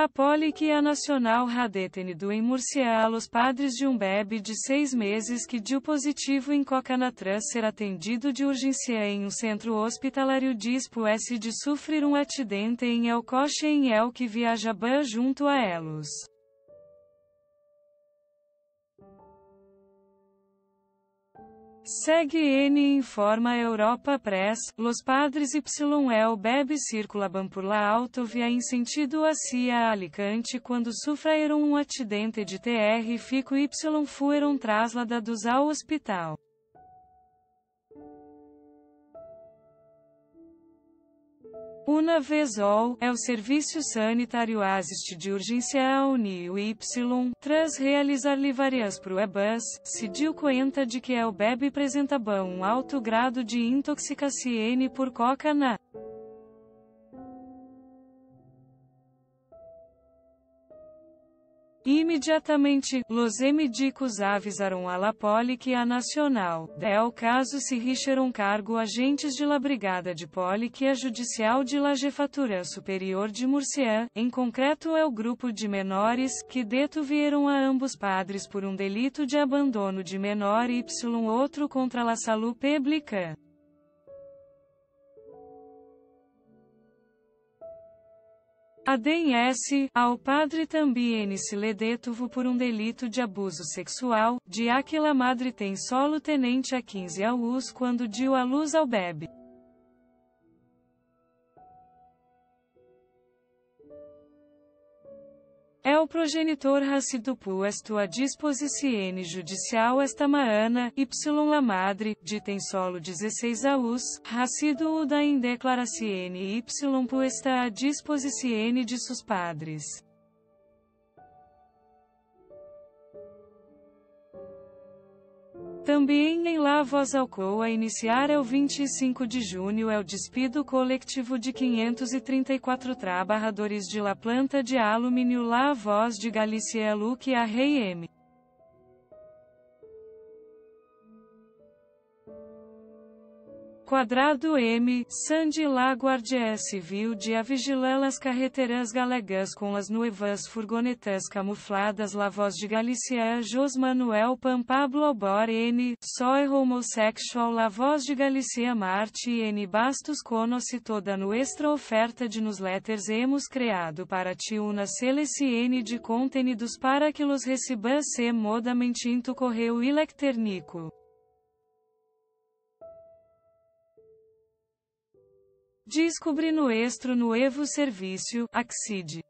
La Policía Nacional ha detenido em Murcia a los padres de um bebê de 6 meses que deu positivo em coca-natrás ser atendido de urgência em um centro hospitalário después de sofrer um acidente em el coche em el que viajaba junto a elos. Segue N informa Europa Press, los padres YL bebé circulaban por la autovía em sentido hacia Alicante quando sufraeram um acidente de TR fico y fueron trasladados ao hospital. Una vez all, é o serviço sanitário assiste de urgência ao NIU Y, tras realizar-lhe várias pruebas, se deu conta de que o bebê apresentava um alto grado de intoxicação por coca-natrás. Imediatamente, los médicos avisaram a la Policía Nacional. Del caso se richeram cargo agentes de la Brigada de Policía Judicial de la Jefatura Superior de Murcia, em concreto é o Grupo de Menores, que detuvieram a ambos padres por um delito de abandono de menor y outro contra la salud pública. ADS, ao padre também se lhe detuvo por um delito de abuso sexual, de aquela madre tem solo tenente a 15 anos quando deu à luz ao bebê. El progenitor ha sido puesto a disposición judicial esta mañana, y la madre, de ten solo 16 años, ha sido dada en declaración y puesta a disposición de sus padres. Também em La Voz Alcoa iniciar ao 25 de junho é o despido coletivo de 534 trabalhadores de la planta de alumínio La Voz de Galícia Luque a Rei M. Quadrado M, Sandi La Guardia Civil de a vigilar las carreteras galegas com as nuevas furgonetas camufladas La Voz de Galícia Jos Manuel Pampablo Obor N, Soy Homosexual La Voz de Galícia Marte N Bastos Conoce toda nuestra oferta de newsletters hemos creado para ti una selección de contenidos para que los recibas cómodamente en tu correo electrónico. Descubra nuestro novo serviço, Accede.